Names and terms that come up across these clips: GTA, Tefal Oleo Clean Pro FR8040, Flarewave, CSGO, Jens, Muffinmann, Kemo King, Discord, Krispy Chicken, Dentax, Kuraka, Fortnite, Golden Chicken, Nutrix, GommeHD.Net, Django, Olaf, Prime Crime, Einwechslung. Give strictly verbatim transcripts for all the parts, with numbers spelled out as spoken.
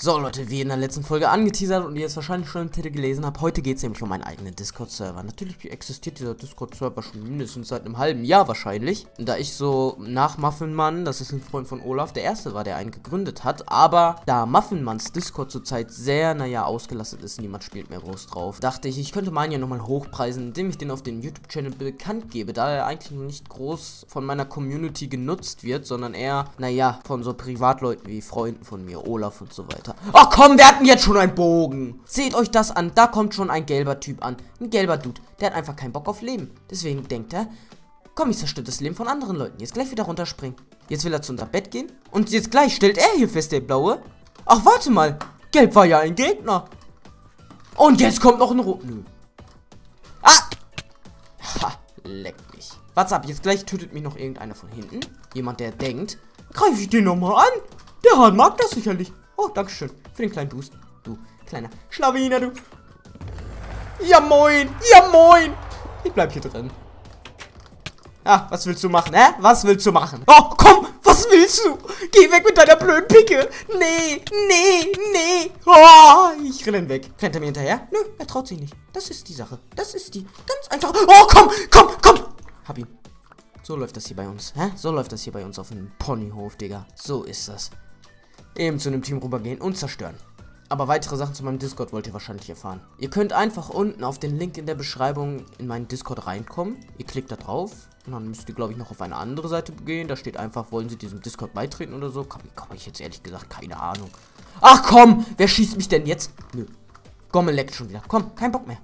So Leute, wie in der letzten Folge angeteasert und ihr es wahrscheinlich schon im Titel gelesen habt, heute geht es nämlich um einen eigenen Discord-Server. Natürlich existiert dieser Discord-Server schon mindestens seit einem halben Jahr wahrscheinlich, da ich so nach Muffinmann, das ist ein Freund von Olaf, der erste war, der einen gegründet hat, aber da Muffinmanns Discord zurzeit sehr, naja, ausgelastet ist, niemand spielt mehr groß drauf, dachte ich, ich könnte meinen ja nochmal hochpreisen, indem ich den auf den YouTube-Channel bekannt gebe, da er eigentlich noch nicht groß von meiner Community genutzt wird, sondern eher, naja, von so Privatleuten wie Freunden von mir, Olaf und so weiter. Ach komm, wir hatten jetzt schon einen Bogen. Seht euch das an, da kommt schon ein gelber Typ an. Ein gelber Dude, der hat einfach keinen Bock auf Leben. Deswegen denkt er, komm, ich zerstöre das Leben von anderen Leuten. Jetzt gleich wieder runterspringen. Jetzt will er zu unserem Bett gehen. Und jetzt gleich stellt er hier fest, der Blaue. Ach, warte mal. Gelb war ja ein Gegner. Und jetzt kommt noch ein Rot. Nö. Ah! Ha, leck mich. What's up, jetzt gleich tötet mich noch irgendeiner von hinten. Jemand, der denkt, greife ich den nochmal an? Der Hahn mag das sicherlich. Oh, dankeschön für den kleinen Boost. Du, kleiner Schlawiner, du. Ja, moin. Ja, moin. Ich bleib hier drin. Ah, was willst du machen, hä? Was willst du machen? Oh, komm, was willst du? Geh weg mit deiner blöden Picke. Nee, nee, nee. Oh, ich renne weg. Rennt er mir hinterher? Nö, er traut sich nicht. Das ist die Sache. Das ist die ganz einfach. Oh, komm, komm, komm. Hab ihn. So läuft das hier bei uns, hä? So läuft das hier bei uns auf dem Ponyhof, Digga. So ist das. Eben zu einem Team rübergehen und zerstören. Aber weitere Sachen zu meinem Discord wollt ihr wahrscheinlich erfahren. Ihr könnt einfach unten auf den Link in der Beschreibung in meinen Discord reinkommen. Ihr klickt da drauf und dann müsst ihr, glaube ich, noch auf eine andere Seite gehen. Da steht einfach, wollen Sie diesem Discord beitreten oder so. Komm, komm, ich jetzt ehrlich gesagt keine Ahnung. Ach komm, wer schießt mich denn jetzt? Nö. Gomme leckt schon wieder. Komm, kein Bock mehr.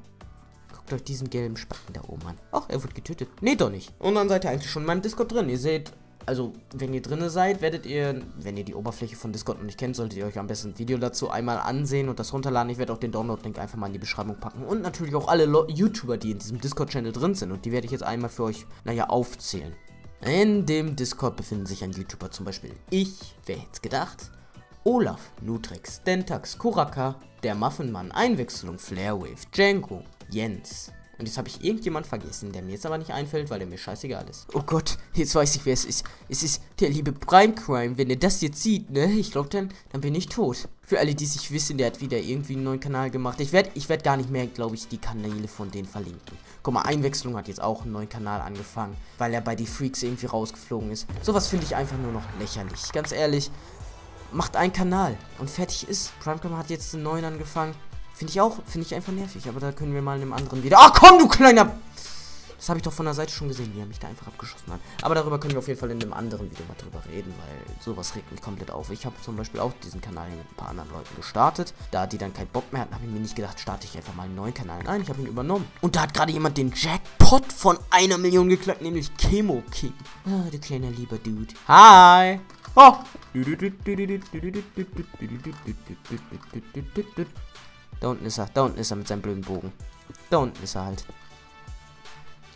Guckt euch diesen gelben Spacken da oben an. Ach, er wird getötet. Nee, doch nicht. Und dann seid ihr eigentlich schon in meinem Discord drin. Ihr seht... Also, wenn ihr drinne seid, werdet ihr, wenn ihr die Oberfläche von Discord noch nicht kennt, solltet ihr euch am besten ein Video dazu einmal ansehen und das runterladen. Ich werde auch den Download-Link einfach mal in die Beschreibung packen. Und natürlich auch alle Lo- YouTuber, die in diesem Discord-Channel drin sind. Und die werde ich jetzt einmal für euch, naja, aufzählen. In dem Discord befinden sich ein YouTuber, zum Beispiel ich, wer hätte es gedacht? Olaf, Nutrix, Dentax, Kuraka, der Muffinmann, Einwechslung, Flarewave, Django, Jens. Und jetzt habe ich irgendjemand vergessen, der mir jetzt aber nicht einfällt, weil der mir scheißegal ist. Oh Gott, jetzt weiß ich, wer es ist. Es ist der liebe Prime Crime. Wenn er das jetzt sieht, ne? Ich glaube, dann, dann bin ich tot. Für alle, die es nicht wissen, der hat wieder irgendwie einen neuen Kanal gemacht. Ich werde ich werd gar nicht mehr, glaube ich, die Kanäle von denen verlinken. Guck mal, Einwechslung hat jetzt auch einen neuen Kanal angefangen, weil er bei die Freaks irgendwie rausgeflogen ist. Sowas finde ich einfach nur noch lächerlich. Ganz ehrlich, macht einen Kanal und fertig ist. Prime Crime hat jetzt einen neuen angefangen. Finde ich auch, finde ich einfach nervig, aber da können wir mal in einem anderen wieder... Ah, komm, du kleiner... Das habe ich doch von der Seite schon gesehen, wie er mich da einfach abgeschossen hat. Aber darüber können wir auf jeden Fall in einem anderen Video mal drüber reden, weil sowas regt mich komplett auf. Ich habe zum Beispiel auch diesen Kanal mit ein paar anderen Leuten gestartet. Da die dann keinen Bock mehr hatten, habe ich mir nicht gedacht, starte ich einfach mal einen neuen Kanal. Nein, ich habe ihn übernommen. Und da hat gerade jemand den Jackpot von einer Million geklappt, nämlich Kemo King. Ah, der kleine lieber Dude. Hi! Oh! Da unten ist er, da unten ist er mit seinem blöden Bogen. Da unten ist er halt.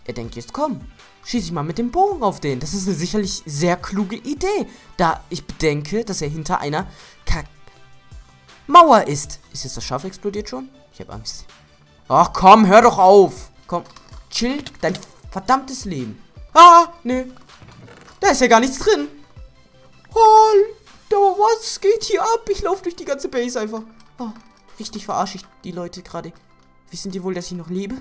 Er denkt jetzt, komm, schieße ich mal mit dem Bogen auf den. Das ist eine sicherlich sehr kluge Idee, da ich bedenke, dass er hinter einer Kack-Mauer ist. Ist jetzt das Schaf explodiert schon? Ich habe Angst. Ach komm, hör doch auf. Komm, chill dein verdammtes Leben. Ah, nö. Da ist ja gar nichts drin. Oh, da was geht hier ab? Ich laufe durch die ganze Base einfach. Oh. Richtig verarsche ich die Leute gerade. Wissen die wohl, dass ich noch lebe?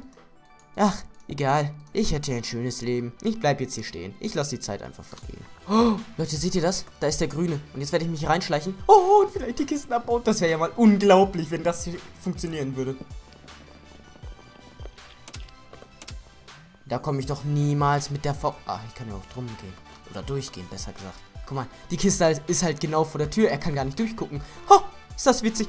Ach, egal. Ich hätte ja ein schönes Leben. Ich bleib jetzt hier stehen. Ich lasse die Zeit einfach vergehen. Oh, Leute, seht ihr das? Da ist der Grüne. Und jetzt werde ich mich reinschleichen. Oh, und vielleicht die Kisten abbauen. Das wäre ja mal unglaublich, wenn das hier funktionieren würde. Da komme ich doch niemals mit der V... Ah, ich kann ja auch drum gehen. Oder durchgehen, besser gesagt. Guck mal, die Kiste ist halt genau vor der Tür. Er kann gar nicht durchgucken. Oh, ist das witzig.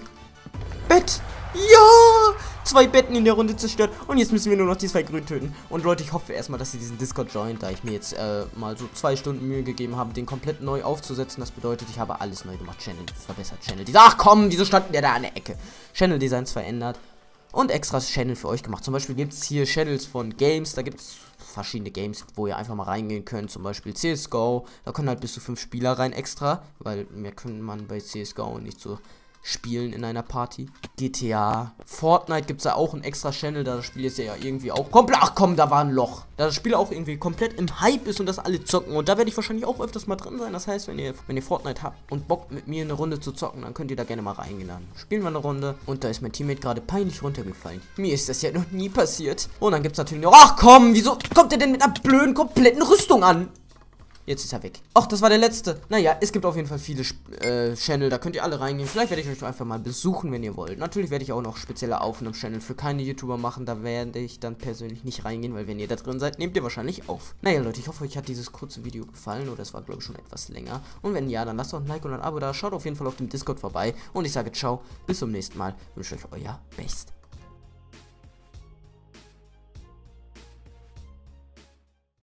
Bett! Ja! Zwei Betten in der Runde zerstört. Und jetzt müssen wir nur noch die zwei Grünen töten. Und Leute, ich hoffe erstmal, dass ihr diesen Discord joint, da ich mir jetzt äh, mal so zwei Stunden Mühe gegeben habe, den komplett neu aufzusetzen. Das bedeutet, ich habe alles neu gemacht. Channel verbessert, Channel Design. Ach komm, wieso standen der da an der Ecke? Channel Designs verändert. Und extra Channel für euch gemacht. Zum Beispiel gibt es hier Channels von Games. Da gibt es verschiedene Games, wo ihr einfach mal reingehen könnt. Zum Beispiel C S G O. Da können halt bis zu fünf Spieler rein extra. Weil mehr können man bei C S G O nicht so... spielen in einer Party. G T A. Fortnite gibt es da auch einen extra Channel, da das Spiel jetzt ja irgendwie auch komplett... Ach komm, da war ein Loch. Da das Spiel auch irgendwie komplett im Hype ist und das alle zocken. Und da werde ich wahrscheinlich auch öfters mal drin sein. Das heißt, wenn ihr, wenn ihr Fortnite habt und Bock mit mir eine Runde zu zocken, dann könnt ihr da gerne mal reingeladen. Spielen wir eine Runde. Und da ist mein Teammate gerade peinlich runtergefallen. Mir ist das ja noch nie passiert. Und dann gibt es natürlich noch... Ach komm, wieso kommt der denn mit einer blöden, kompletten Rüstung an? Jetzt ist er weg. Ach, das war der letzte. Naja, es gibt auf jeden Fall viele äh, Channel, da könnt ihr alle reingehen. Vielleicht werde ich euch einfach mal besuchen, wenn ihr wollt. Natürlich werde ich auch noch spezielle Aufnahmen-Channel für keine YouTuber machen. Da werde ich dann persönlich nicht reingehen, weil wenn ihr da drin seid, nehmt ihr wahrscheinlich auf. Naja, Leute, ich hoffe, euch hat dieses kurze Video gefallen. Oder es war, glaube ich, schon etwas länger. Und wenn ja, dann lasst doch ein Like und ein Abo da. Schaut auf jeden Fall auf dem Discord vorbei. Und ich sage ciao, bis zum nächsten Mal. Ich wünsche euch euer Best.